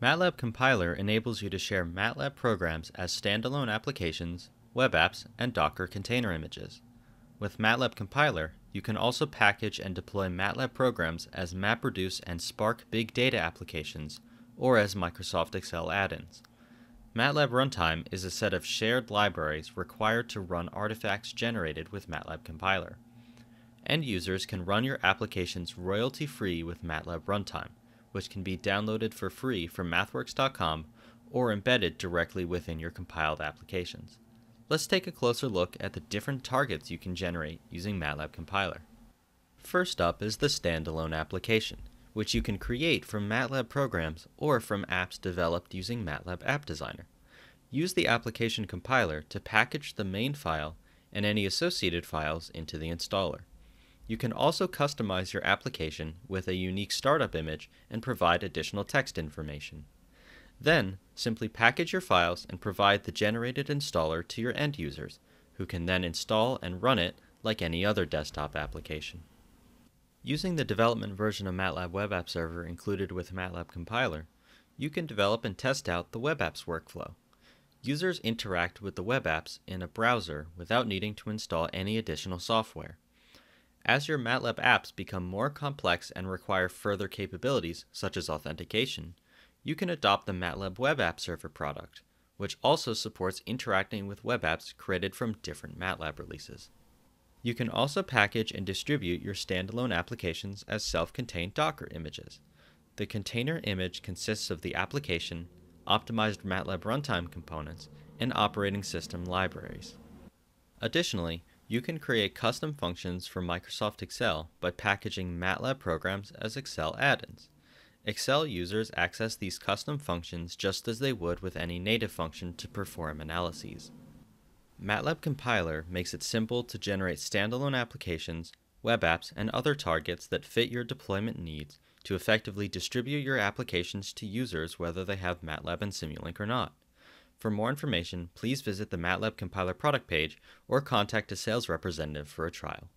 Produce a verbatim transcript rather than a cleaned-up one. MATLAB Compiler enables you to share MATLAB programs as standalone applications, web apps, and Docker container images. With MATLAB Compiler, you can also package and deploy MATLAB programs as MapReduce and Spark big data applications, or as Microsoft Excel add-ins. MATLAB Runtime is a set of shared libraries required to run artifacts generated with MATLAB Compiler. End users can run your applications royalty-free with MATLAB Runtime, which can be downloaded for free from mathworks dot com or embedded directly within your compiled applications. Let's take a closer look at the different targets you can generate using MATLAB Compiler. First up is the standalone application, which you can create from MATLAB programs or from apps developed using MATLAB App Designer. Use the application compiler to package the main file and any associated files into the installer. You can also customize your application with a unique startup image and provide additional text information. Then, simply package your files and provide the generated installer to your end users, who can then install and run it like any other desktop application. Using the development version of MATLAB Web App Server included with MATLAB Compiler, you can develop and test out the web apps workflow. Users interact with the web apps in a browser without needing to install any additional software. As your MATLAB apps become more complex and require further capabilities, such as authentication, you can adopt the MATLAB Web App Server product, which also supports interacting with web apps created from different MATLAB releases. You can also package and distribute your standalone applications as self-contained Docker images. The container image consists of the application, optimized MATLAB runtime components, and operating system libraries. Additionally, you can create custom functions for Microsoft Excel by packaging MATLAB programs as Excel add-ins. Excel users access these custom functions just as they would with any native function to perform analyses. MATLAB Compiler makes it simple to generate standalone applications, web apps, and other targets that fit your deployment needs to effectively distribute your applications to users whether they have MATLAB and Simulink or not. For more information, please visit the MATLAB Compiler product page or contact a sales representative for a trial.